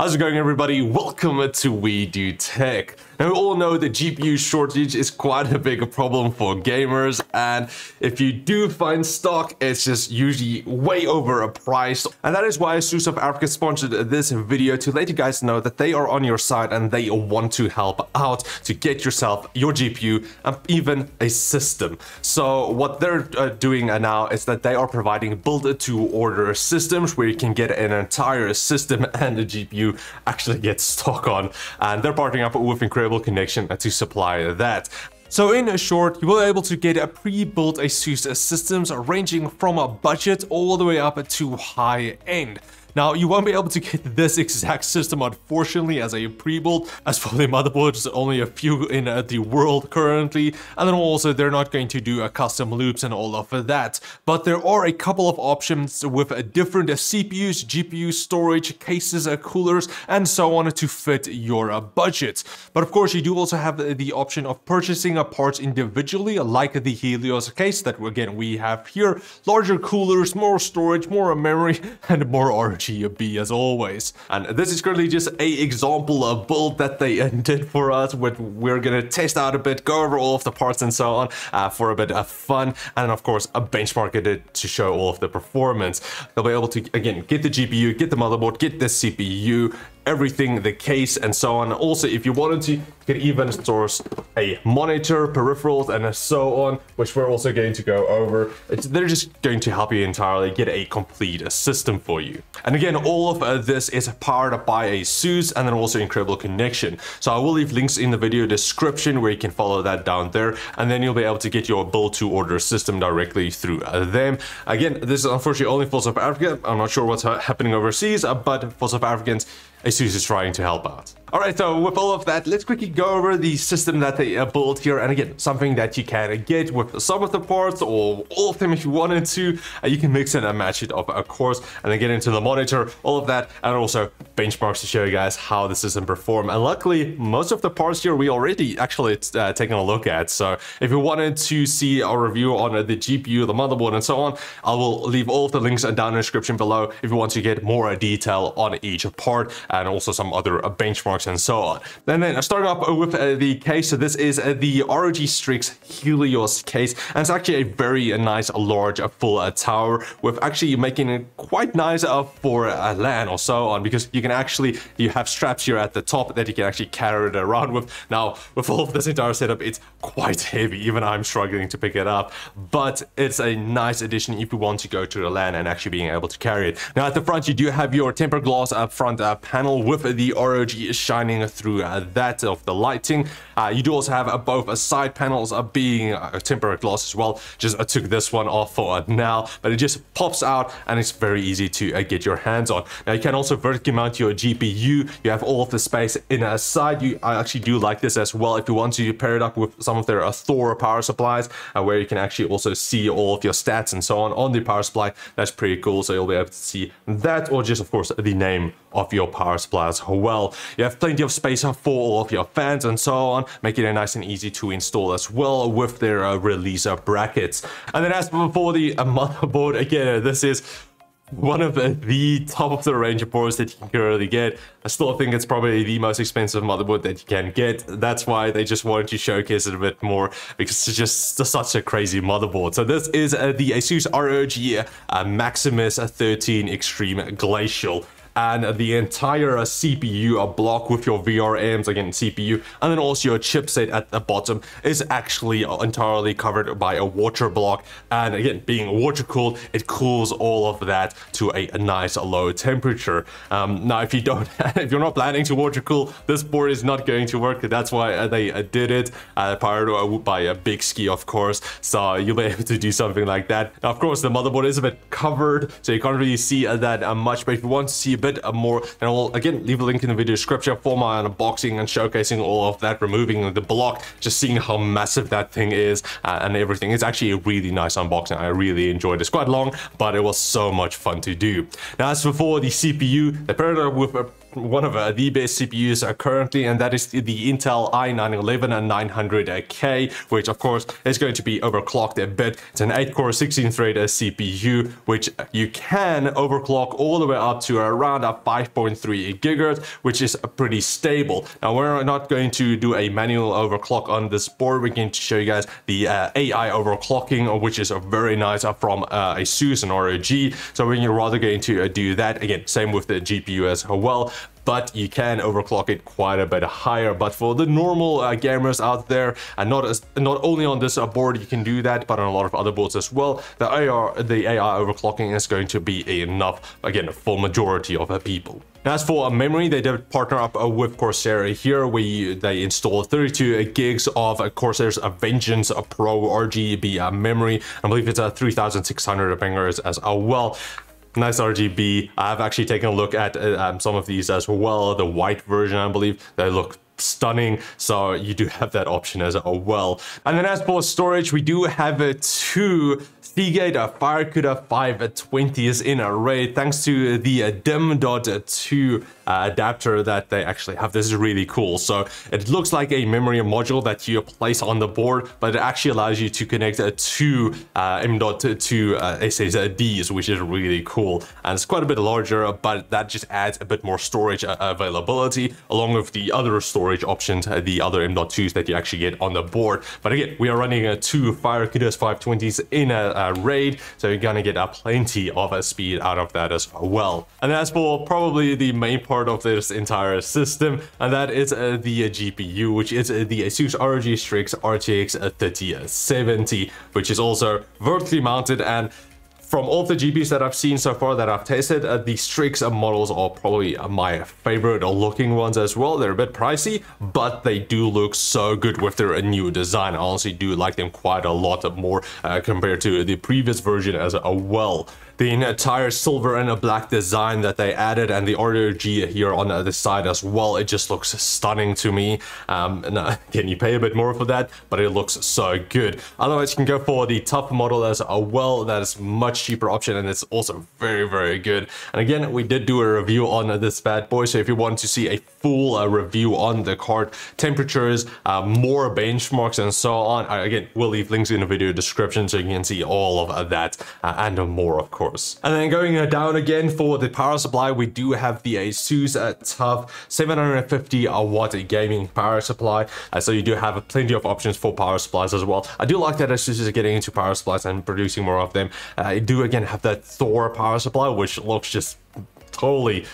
How's it going, everybody? Welcome to We Do Tech. Now, we all know the GPU shortage is quite a big problem for gamers, and if you do find stock, it's just usually way overpriced. And that is why ASUS South Africa sponsored this video to let you guys know that they are on your side and they want to help out to get yourself your GPU and even a system. So what they're doing now is that they are providing build-to-order systems where you can get an entire system and a GPU actually get stock on, and they're partnering up with Incredible Connection to supply that. So in short, you will be able to get a pre-built ASUS systems ranging from a budget all the way up to high end. Now, you won't be able to get this exact system, unfortunately, as a pre-build, as for the motherboards, only a few in the world currently, and then also they're not going to do custom loops and all of that. But there are a couple of options with different CPUs, GPUs, storage, cases, coolers, and so on to fit your budget. But of course, you do also have the option of purchasing parts individually, like the Helios case that, again, we have here, larger coolers, more storage, more memory, and more RGB. As always. And this is currently just a example of build that they did for us, what we're gonna test out a bit, go over all of the parts and so on for a bit of fun, and of course a benchmark it to show all of the performance. They'll be able to, again, get the GPU, get the motherboard, get the CPU, everything, the case and so on. Also, if you wanted to, you can even source a monitor, peripherals and so on, which we're also going to go over. They're just going to help you entirely get a complete system for you. And again, all of this is powered by ASUS and then also Incredible Connection. So I will leave links in the video description where you can follow that down there, and then you'll be able to get your build to order system directly through them. Again, this is unfortunately only for South Africa. I'm not sure what's happening overseas, but for South Africans, ASUS is trying to help out. All right, so with all of that, let's quickly go over the system that they built here. And again, something that you can get with some of the parts or all of them if you wanted to. You can mix and match it up, of course, and then get into the monitor, all of that, and also benchmarks to show you guys how the system perform. And luckily, most of the parts here we already actually taken a look at. So if you wanted to see our review on the GPU, the motherboard, and so on, I will leave all of the links down in the description below if you want to get more detail on each part and also some other benchmarks and so on. And then starting up with the case, so this is the ROG Strix Helios case, and it's actually a very nice large full tower with actually making it quite nice for LAN or so on, because you can actually, you have straps here at the top that you can actually carry it around with. Now, with all of this entire setup, it's quite heavy, even I'm struggling to pick it up, but it's a nice addition if you want to go to the LAN and actually being able to carry it. Now at the front, you do have your tempered glass front panel with the ROG shining through that of the lighting. You do also have both side panels being tempered glass as well. Just took this one off for now, but it just pops out and it's very easy to get your hands on. Now you can also vertically mount your GPU. You have all of the space in a side. I actually do like this as well. If you want to, you pair it up with some of their Thor power supplies, where you can actually also see all of your stats and so on the power supply. That's pretty cool. So you'll be able to see that, or just of course the name of your power supply as well. You have plenty of space for all of your fans and so on, making it nice and easy to install as well with their release brackets. And then as for the motherboard, again, this is one of the top of the range boards that you can currently get. I still think it's probably the most expensive motherboard that you can get. That's why they just wanted to showcase it a bit more, because it's just such a crazy motherboard. So this is the ASUS ROG Maximus XIII Extreme Glacial, and the entire CPU block with your VRMs, again CPU, and then also your chipset at the bottom is actually entirely covered by a water block. And again, being water cooled, it cools all of that to a nice low temperature. Now, if you're not planning to water cool, this board is not going to work. That's why they did it, powered by a Bykski, of course. So you'll be able to do something like that. Now, of course, the motherboard is a bit covered, so you can't really see that much. But if you want to see a bit more, and I will again leave a link in the video description for my unboxing and showcasing all of that, removing the block, just seeing how massive that thing is and everything. It's actually a really nice unboxing. I really enjoyed it. It's quite long, but it was so much fun to do. Now as for the CPU, they paired up with one of the best CPUs currently, and that is the Intel i9-11900K, which of course is going to be overclocked a bit. It's an 8-core 16-thread CPU, which you can overclock all the way up to around around at 5.3 gigahertz, which is pretty stable. Now, we're not going to do a manual overclock on this board. We're going to show you guys the AI overclocking, which is very nice from ASUS and ROG. So we're rather going to do that. Again, same with the GPU as well, but you can overclock it quite a bit higher. But for the normal gamers out there, and not only on this board you can do that, but on a lot of other boards as well, the AI overclocking is going to be enough, again, for majority of people. As for memory, they did partner up with Corsair here, where they installed 32 gigs of Corsair's Vengeance Pro RGB memory. I believe it's 3,600 megahertz as well. Nice RGB. I've actually taken a look at some of these as well. The white version, I believe, they look stunning, so you do have that option as well. And then as for storage, we do have two Seagate FireCuda 520s in array, thanks to the DIMM.2 adapter that they actually have. This is really cool. So it looks like a memory module that you place on the board, but it actually allows you to connect two M.2 SSDs, which is really cool. And it's quite a bit larger, but that just adds a bit more storage availability, along with the other storage options, the other M.2s that you actually get on the board. But again, we are running two FireCuda 520s in a raid, so you're gonna get plenty of speed out of that as well. And as for probably the main part of this entire system, and that is the GPU, which is the ASUS ROG Strix RTX 3070, which is also vertically mounted. And from all the GPUs that I've seen so far that I've tested, the Strix models are probably my favorite looking ones as well. They're a bit pricey, but they do look so good with their new design. I honestly do like them quite a lot more compared to the previous version as well. The entire silver and a black design that they added, and the ROG here on the other side as well, it just looks stunning to me. Again, you pay a bit more for that, but it looks so good. Otherwise, you can go for the TUF model as well. That is much cheaper option, and it's also very, very good. And again, we did do a review on this bad boy, so if you want to see a full review on the card, temperatures, more benchmarks, and so on, again, we'll leave links in the video description so you can see all of that and more, of course. And then going down again for the power supply, we do have the ASUS TUF 750-watt gaming power supply. So you do have plenty of options for power supplies as well. I do like that ASUS is getting into power supplies and producing more of them. I do again have that Thor power supply, which looks just totally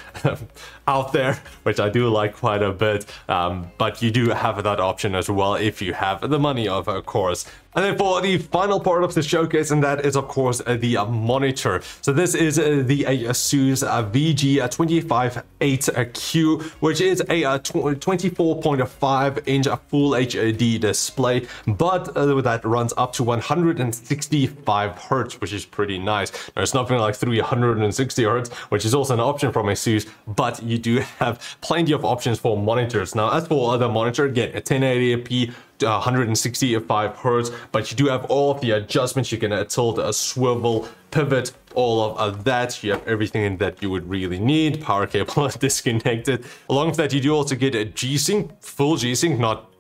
out there, which I do like quite a bit, but you do have that option as well if you have the money, of course. And then for the final part of the showcase, and that is of course the monitor. So this is the ASUS VG258Q, which is a 24.5 inch full HD display, but that runs up to 165 hertz, which is pretty nice. Now, it's nothing like 360 hertz, which is also an option from ASUS, but you do have plenty of options for monitors. Now, as for the monitor, again, a 1080p 165 hertz, but you do have all of the adjustments. You can tilt, a swivel, pivot, all of that. You have everything that you would really need. Power cable disconnected. Along with that, you do also get a G-Sync, full G-Sync, not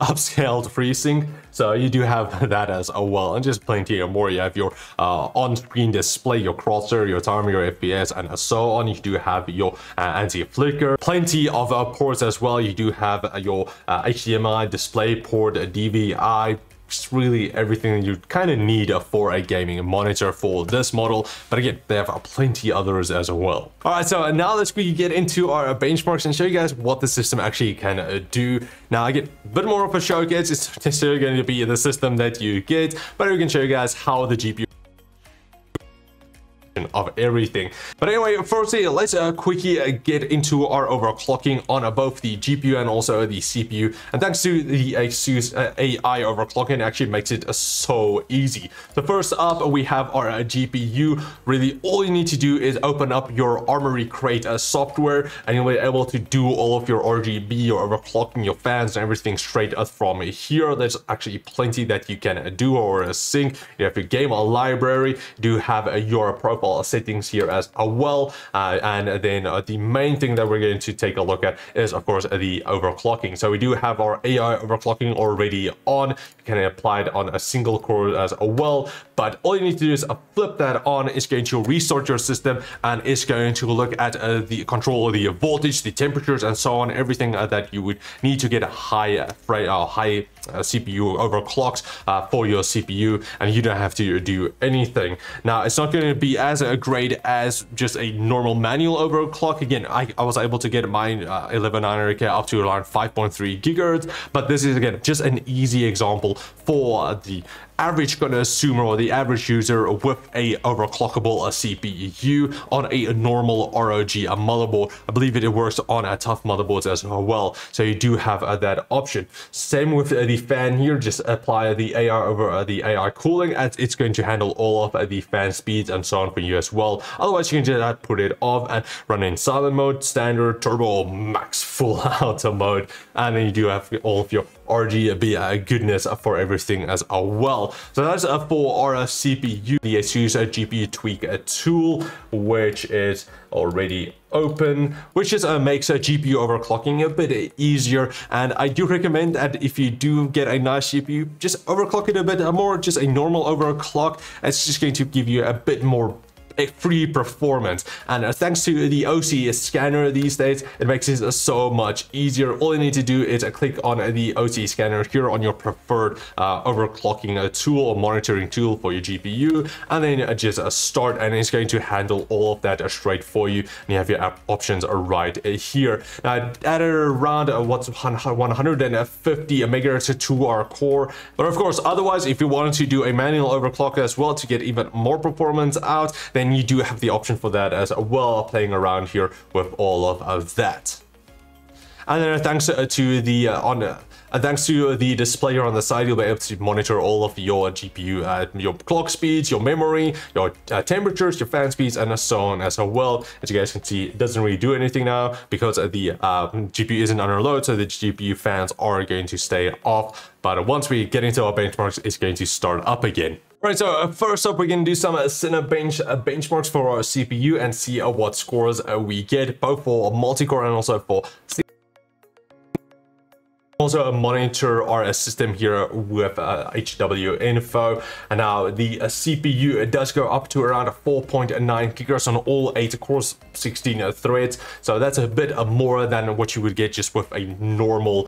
upscaled FreeSync, so you do have that as well, and just plenty more. You have your on-screen display, your crosshair, your timer, your FPS, and so on. You do have your anti-flicker, plenty of ports as well. You do have your HDMI, display port, DVI, just really everything that you kind of need for a gaming monitor for this model. But again, they have plenty others as well. All right, so now let's get into our benchmarks and show you guys what the system actually can do. Now, I get a bit more of a showcase. It's necessarily going to be the system that you get, but we can show you guys how the GPU of everything. But anyway, firstly, let's quickly get into our overclocking on both the GPU and also the CPU. And thanks to the ASUS AI overclocking, it actually makes it so easy. So first up, we have our GPU. Really, all you need to do is open up your Armoury Crate software, and you'll be able to do all of your RGB, your overclocking, your fans, and everything straight from here. There's actually plenty that you can do or sync. You have your game library, you do have your profile available settings here as well. And then the main thing that we're going to take a look at is, of course, the overclocking. So we do have our AI overclocking already on. You can apply it on a single core as well. But all you need to do is flip that on. It's going to restart your system, and it's going to look at the control of the voltage, the temperatures, and so on. Everything that you would need to get a high CPU overclocks for your CPU, and you don't have to do anything. Now, it's not going to be as great as just a normal manual overclock. Again, I was able to get mine 11900K up to around 5.3 gigahertz, but this is, again, just an easy example for the average consumer or the average user with a overclockable CPU on a normal ROG motherboard. I believe it works on TUF motherboards as well, so you do have that option. Same with the fan here. Just apply the AI over the AI cooling, as it's going to handle all of the fan speeds and so on for you as well. Otherwise, you can just put it off and run in silent mode, standard, turbo, max, full auto mode, and then you do have all of your RGB goodness for everything as well. So that's for our CPU, the ASUS GPU Tweak tool, which is already open, which is makes GPU overclocking a bit easier. And I do recommend that if you do get a nice GPU, just overclock it a bit more, just a normal overclock. It's just going to give you a bit more free performance, and thanks to the OCS scanner these days, it makes it so much easier. All you need to do is click on the OCS scanner here on your preferred overclocking tool or monitoring tool for your GPU, and then just start, and it's going to handle all of that straight for you, and you have your app options right here. At around what's 150 megahertz to our core, but of course, otherwise, if you wanted to do a manual overclock as well to get even more performance out, then you do have the option for that as well, playing around here with all of that. And then thanks to the thanks to the display here on the side, you'll be able to monitor all of your GPU, your clock speeds, your memory, your temperatures, your fan speeds, and so on as well. As you guys can see, it doesn't really do anything now because the GPU isn't under load, so the GPU fans are going to stay off. But once we get into our benchmarks, it's going to start up again. Right, so first up, we're going to do some Cinebench benchmarks for our CPU and see what scores we get, both for multi-core and also for also monitor our system here with HW Info. And now the CPU does go up to around 4.9 gigahertz on all 8 cores, 16 threads. So that's a bit more than what you would get just with a normal.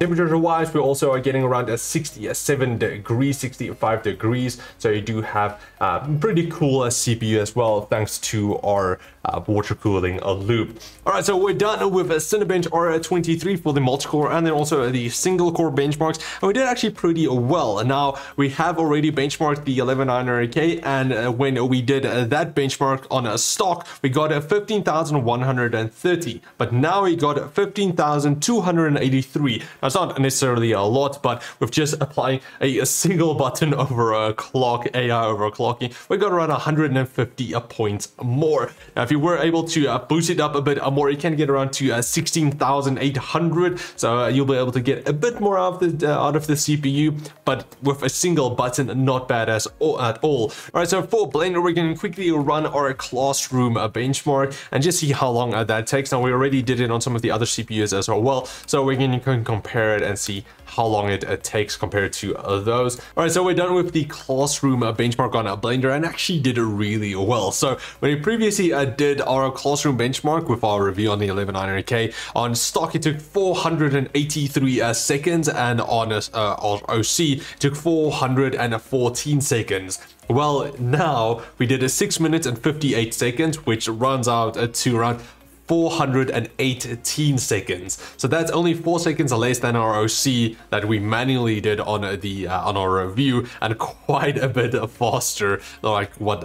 Temperature wise, we also are getting around 67 degrees, 65 degrees. So you do have a pretty cool CPU as well, thanks to our water cooling loop. All right, so we're done with Cinebench R23 for the multi-core and then also the single core benchmarks. And we did actually pretty well. And now we have already benchmarked the 11900K. And when we did that benchmark on a stock, we got 15,130. But now we got 15,283. That's not necessarily a lot, but with just applying a single button overclock, AI overclocking, we got around 150 points more. Now, if you were able to boost it up a bit more, you can get around to 16,800. So you'll be able to get a bit more out of the CPU, but with a single button, not bad as at all. All right, so for Blender, we're going to quickly run our classroom benchmark and just see how long that takes. Now, we already did it on some of the other CPUs as well, so we're going to compare it and see how long it takes compared to those. All right, so we're done with the classroom benchmark on Blender, and actually did really well. So when we previously did our classroom benchmark with our review on the 11900K on stock, it took 483 seconds, and on our OC it took 414 seconds. Well, now we did a 6 minutes and 58 seconds, which runs out to around 418 seconds. So that's only 4 seconds less than our OC that we manually did on the on our review, and quite a bit faster, like what,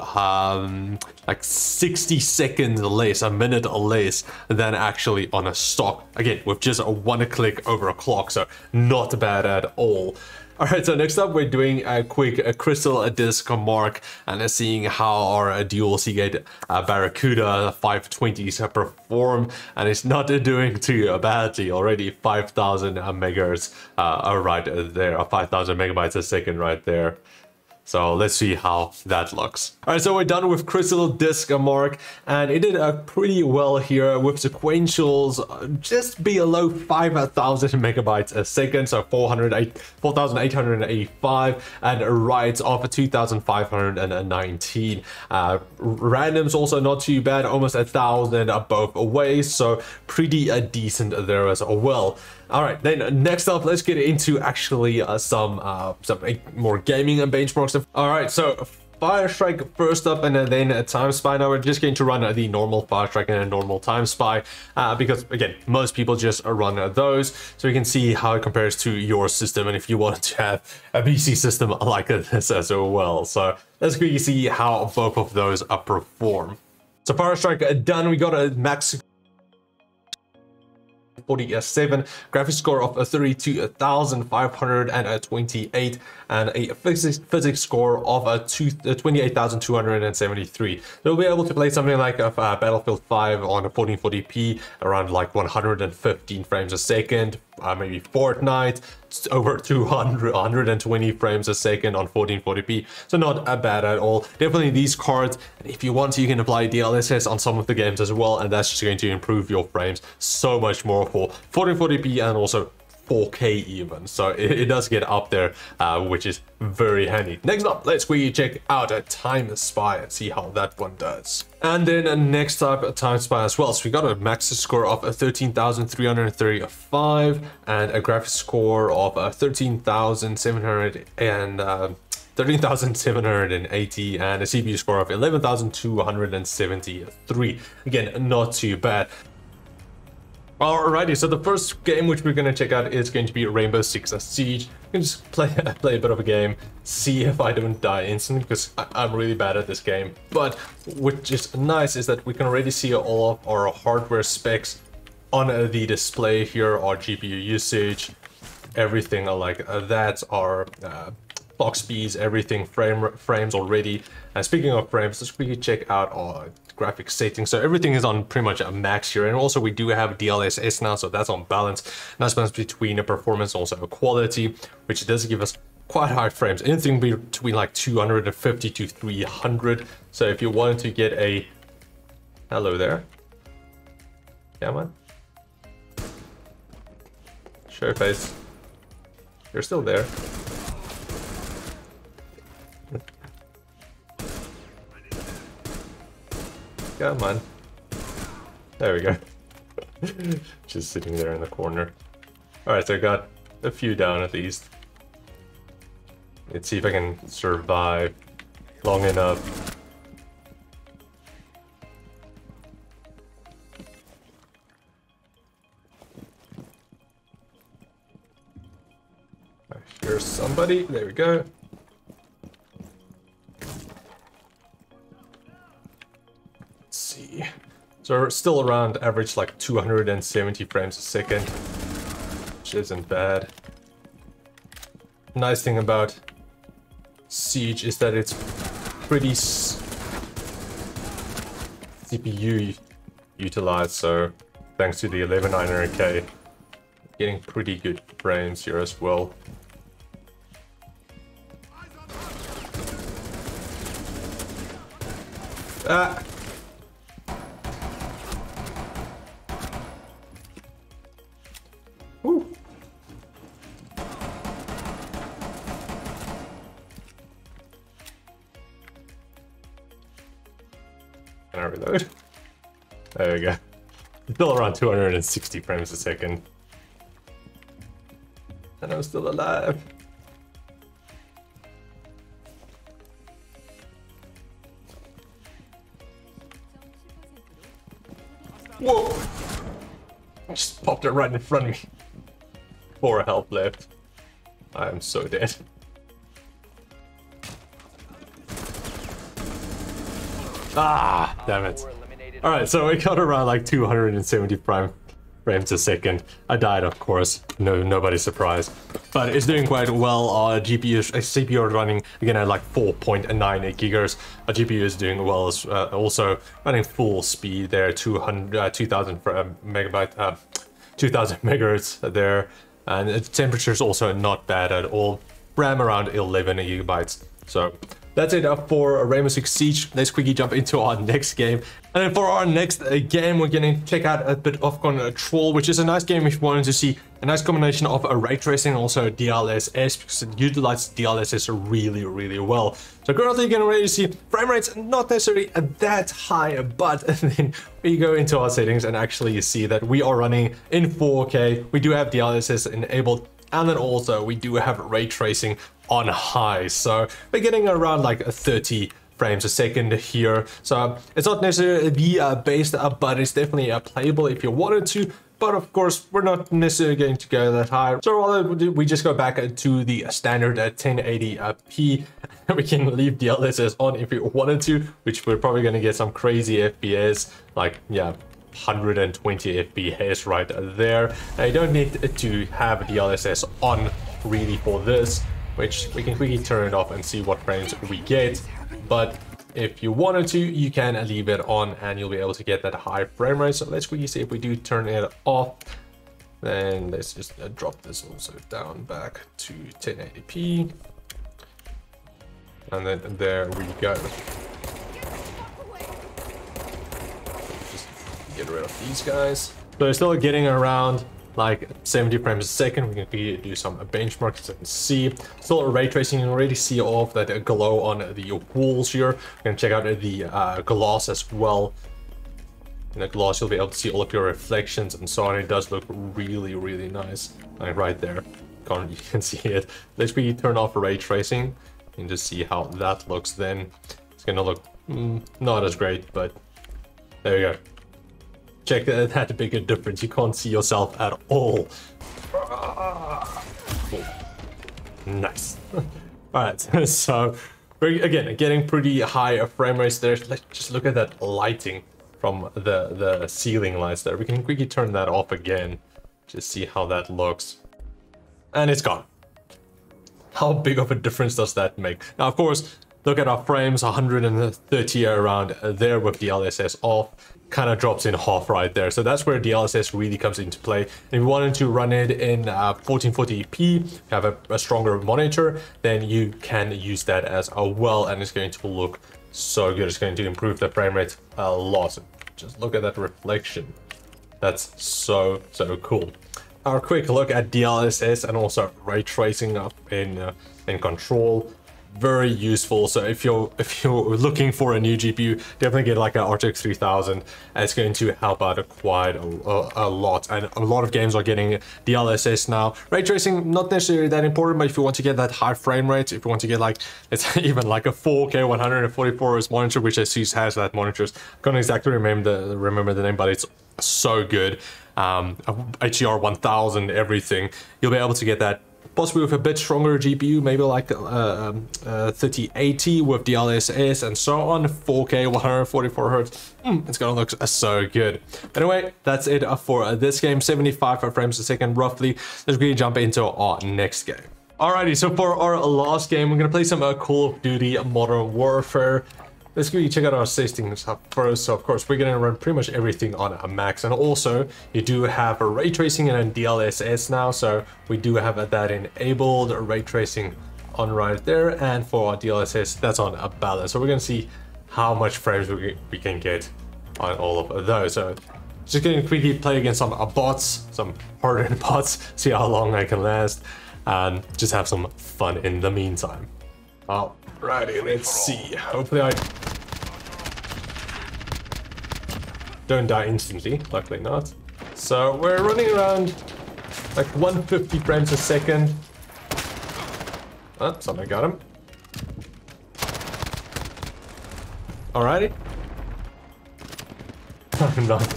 like 60 seconds less, a minute less than actually on a stock. Again, with just a one-click overclock, so not bad at all. All right, so next up, we're doing a quick Crystal Disk Mark and seeing how our dual Seagate FireCuda 520s perform, and it's not doing too badly. Already 5,000 megahertz right there, 5,000 megabytes a second right there. So let's see how that looks. All right, so we're done with Crystal Disk Mark, and it did pretty well here with sequentials just below 5,000 megabytes a second, so 4,885, and writes off 2,519. Randoms also not too bad, almost 1,000 both ways, so pretty decent there as well. All right, then next up, let's get into actually some more gaming and benchmark stuff. All right, so Firestrike first up, and then a Time Spy. Now we're just going to run the normal Firestrike and a normal Time Spy because, again, most people just run those. So you can see how it compares to your system and if you want to have a PC system like this as well. So let's quickly see how both of those perform. So Firestrike done. We got a max 47 graphics score of 32,528 and a physics score of 28,273. They'll be able to play something like Battlefield 5 on 1440p around like 115 frames a second. Maybe Fortnite over 120 frames a second on 1440p, so not bad at all. Definitely these cards, if you want to, you can apply DLSS on some of the games as well, and that's just going to improve your frames so much more for 1440p and also 4K even. So it does get up there, which is very handy. Next up, let's quickly check out a Time Spy and see how that one does. And then next up, a Time Spy as well. So we got a max score of 13,335 and a graphics score of 13,780 and a CPU score of 11,273. Again, not too bad. Alrighty, so the first game which we're going to check out is going to be Rainbow Six Siege. You can just play a bit of a game, see if I don't die instantly, because I'm really bad at this game. But which is nice is that we can already see all of our hardware specs on the display here, our GPU usage, everything like that, our clock speeds, everything, frames already. And speaking of frames, let's quickly check out our graphic settings. So everything is on pretty much a max here, and also we do have DLSS now, so that's on balance. Nice balance between the performance and also quality, which does give us quite high frames, anything between like 250 to 300. So if you wanted to get a hello there, yeah man, show your face, you're still there. Come on. There we go. Just sitting there in the corner. Alright, so I got a few down at least. Let's see if I can survive long enough. I hear somebody. There we go. So we're still around average like 270 frames a second, which isn't bad. Nice thing about Siege is that it's pretty CPU utilized, so thanks to the 1190K, getting pretty good frames here as well. Ah! Can I reload? There we go. Still around 260 frames a second. And I'm still alive. Whoa! I just popped it right in front of me. 4 health left. I am so dead. Ah, damn it. All right, so we got around like 270 frames a second. I died, of course. No, nobody's surprised. But it's doing quite well. Our CPU is running again at like 4.98 gigahertz. Our GPU is doing well, also running full speed there, 2,000 megahertz there. And the temperature is also not bad at all. RAM around 11 gigabytes. So that's it up for Rainbow Six Siege. Let's quickly jump into our next game. And then for our next game, we're going to check out a bit of Control, which is a nice game if you wanted to see a nice combination of ray tracing and also DLSS, because it utilizes DLSS really, really well. So currently you can already see frame rates not necessarily that high, but then we go into our settings and actually you see that we are running in 4K. We do have DLSS enabled, and then also we do have ray tracing on high, so we're getting around like 30 frames a second here. So it's not necessarily the best up, but it's definitely playable if you wanted to. But of course, we're not necessarily going to go that high. So rather, we just go back to the standard 1080p. We can leave DLSS on if you wanted to, which we're probably going to get some crazy FPS, like, yeah, 120 FPS right there. Now, you don't need to have DLSS on really for this, which we can quickly turn it off and see what frames we get. But if you wanted to, you can leave it on and you'll be able to get that high frame rate. So let's quickly see if we do turn it off. Then let's just drop this also down back to 1080p. And then there we go. Just get rid of these guys. So we're still getting around like 70 frames a second. We can do some benchmarks and see. Still ray tracing, you can already see all of that glow on the walls here. We're going to check out the glass as well. In the glass, you'll be able to see all of your reflections and so on. It does look really, really nice. Like right there, you can see it. Let's really turn off ray tracing and just see how that looks then. It's going to look not as great, but there you go. Check that big a difference. You can't see yourself at all. Cool. Nice. All right, so we're again getting pretty high frame rates there. Let's just look at that lighting from the ceiling lights there. We can quickly turn that off again. Just see how that looks. And it's gone. How big of a difference does that make? Now, of course, look at our frames, 130 around there with DLSS off. Kind of drops in half right there. So that's where DLSS really comes into play. If you wanted to run it in 1440p, have a stronger monitor, then you can use that as well, and it's going to look so good. It's going to improve the frame rate a lot. Just look at that reflection. That's so, so cool. Our quick look at DLSS and also ray tracing up in Control. Very useful. So if you're looking for a new GPU, definitely get like an RTX 3000. It's going to help out quite a lot, and a lot of games are getting DLSS now. Ray tracing not necessarily that important, but if you want to get that high frame rate, if you want to get like, it's even like a 4K 144 monitor, which ASUS has that monitors. I can't exactly remember the name, but it's so good. HDR 1000, everything. You'll be able to get that. Possibly with a bit stronger GPU, maybe like 3080 with DLSS and so on. 4K 144Hz, it's gonna look so good. Anyway, that's it for this game. 75 frames a second roughly. Let's really jump into our next game. Alrighty, so for our last game, we're gonna play some Call of Duty Modern Warfare. Let's quickly check out our settings first. So of course, we're going to run pretty much everything on a max. And also, you do have a ray tracing and a DLSS now. So we do have that enabled, ray tracing on right there. And for our DLSS, that's on a balance. So we're going to see how much frames we can get on all of those. So just going to quickly play against some bots, some hardened bots, see how long I can last, and just have some fun in the meantime. Alrighty, let's see. Hopefully I don't die instantly, luckily not. So we're running around like 150 frames a second. Oh, something got him. Alrighty. I'm not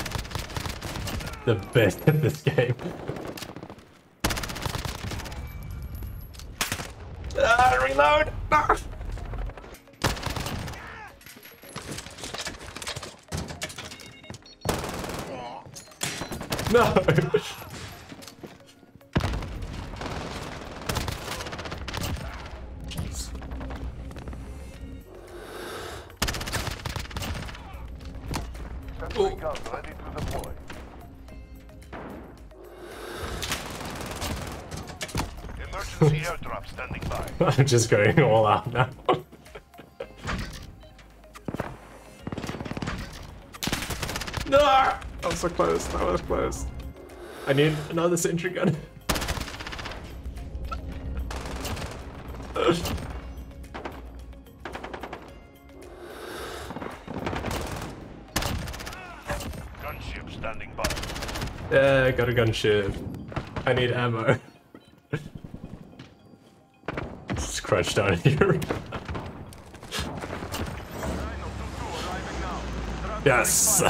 the best at this game. Reload! No. No. Ready to deploy. Emergency airdrop standing by. I'm just going all out now. so close. That was close. I need another sentry gun. Gunship standing by. Yeah, I got a gunship. I need ammo. Just crouch down here. Yes.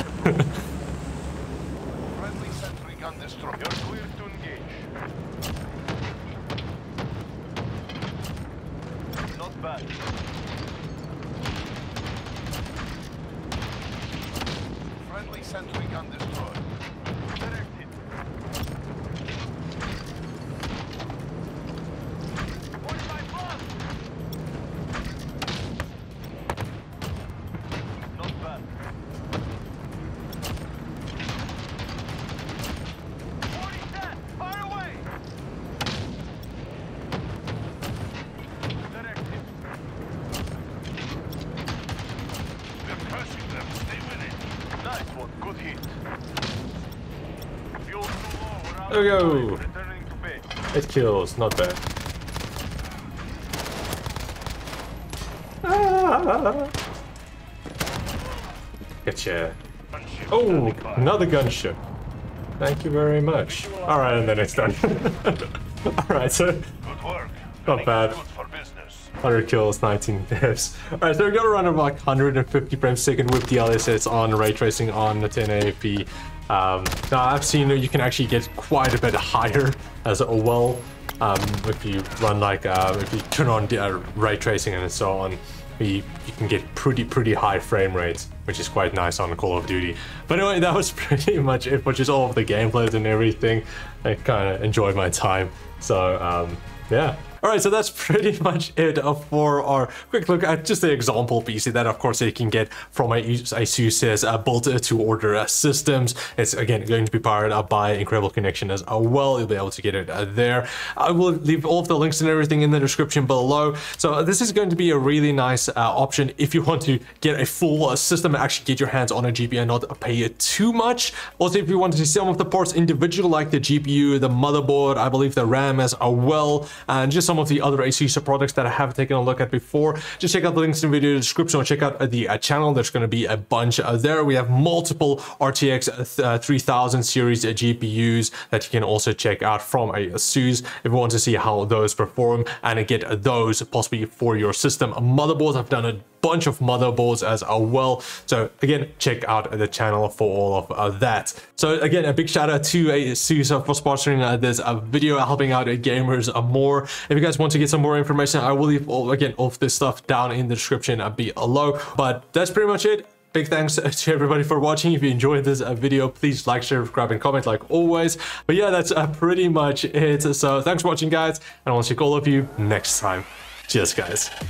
Go! 8 kills, not bad. Ah. Gotcha. Oh, another gunship. Thank you very much. Alright, and then it's done. Alright, so. Not bad. 100 kills, 19 deaths. Alright, so we've got a run of like 150 frames a second with DLSS on, ray tracing on, the 1080p. Now I've seen that you can actually get quite a bit higher as well if you run like if you turn on ray tracing and so on, you can get pretty high frame rates, which is quite nice on Call of Duty. But anyway, that was pretty much it, which is all of the gameplays and everything. I kind of enjoyed my time, so yeah. Alright, so that's pretty much it for our quick look at just the example PC that, of course, you can get from ASUS's built-to-order systems. It's, again, going to be powered up by Incredible Connection as well. You'll be able to get it there. I will leave all of the links and everything in the description below. So this is going to be a really nice option if you want to get a full system and actually get your hands on a GPU and not pay it too much. Also, if you want to see some of the parts individual, like the GPU, the motherboard, I believe the RAM as well, and just some of the other ASUS products that I haven't taken a look at before, just check out the links in the video description or check out the channel. There's going to be a bunch there. We have multiple RTX 3000 series GPUs that you can also check out from ASUS if you want to see how those perform and get those possibly for your system. Motherboards, I've done a bunch of motherboards as well. So again, check out the channel for all of that. So again, a big shout out to ASUS for sponsoring this video, helping out gamers more. If you guys want to get some more information, I will leave all of this stuff down in the description below. But that's pretty much it. Big thanks to everybody for watching. If you enjoyed this video, please like, share, subscribe, and comment like always. But yeah, that's pretty much it. So thanks for watching, guys, and I'll see all of you next time. Cheers, guys.